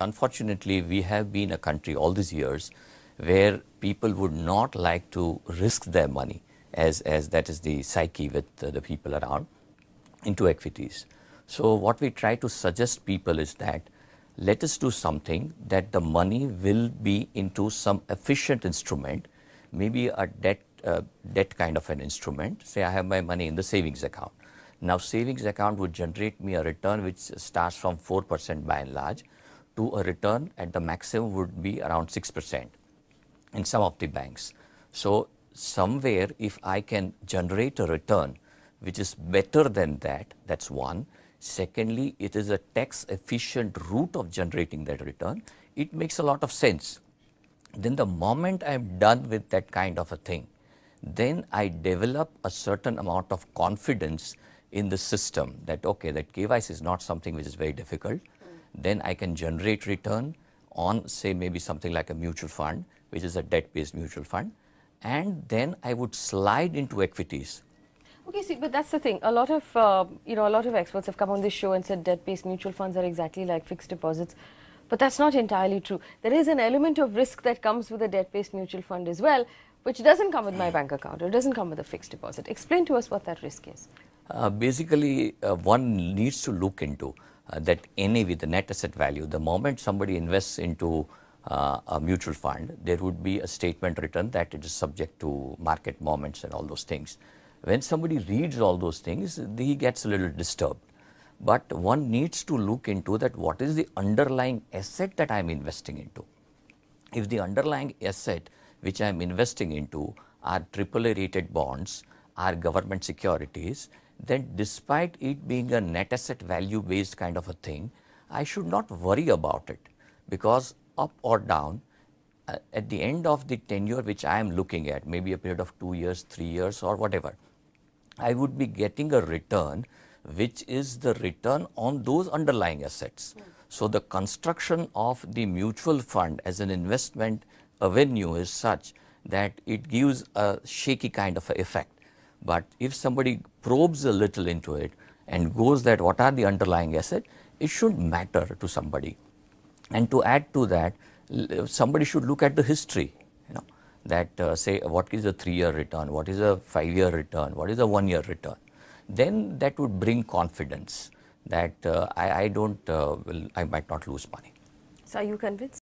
Unfortunately, we have been a country all these years where people would not like to risk their money, as that is the psyche with the people around, into equities. So what we try to suggest people is that let us do something that the money will be into some efficient instrument, maybe a debt kind of an instrument. Say I have my money in the savings account. Now savings account would generate me a return which starts from 4% by and large to a return at the maximum would be around 6% in some of the banks. So somewhere if I can generate a return which is better than that, that's one. Secondly, it is a tax efficient route of generating that return. It makes a lot of sense. Then the moment I am done with that kind of a thing, then I develop a certain amount of confidence in the system that, okay, that KYC is not something which is very difficult. Then I can generate return on, say, maybe something like a mutual fund, which is a debt-based mutual fund, and then I would slide into equities. Okay, see, but that's the thing. A lot of, a lot of experts have come on this show and said debt-based mutual funds are exactly like fixed deposits. But that's not entirely true. There is an element of risk that comes with a debt-based mutual fund as well, which doesn't come with my bank account or doesn't come with a fixed deposit. Explain to us what that risk is. Basically, one needs to look into that NAV, the net asset value. The moment somebody invests into a mutual fund, there would be a statement written that it is subject to market movements and all those things. When somebody reads all those things, he gets a little disturbed. But one needs to look into that what is the underlying asset that I am investing into. If the underlying asset which I am investing into are AAA rated bonds, are government securities, then despite it being a net asset value based kind of a thing, I should not worry about it, because up or down, at the end of the tenure which I am looking at, maybe a period of 2 years, 3 years or whatever, I would be getting a return which is the return on those underlying assets. So the construction of the mutual fund as an investment avenue is such that it gives a shaky kind of effect. But if somebody probes a little into it and goes that what are the underlying assets, it should matter to somebody. And to add to that, somebody should look at the history, you know, that say what is a 3-year return, what is a 5-year return, what is a 1-year return. Then that would bring confidence that I might not lose money. So are you convinced?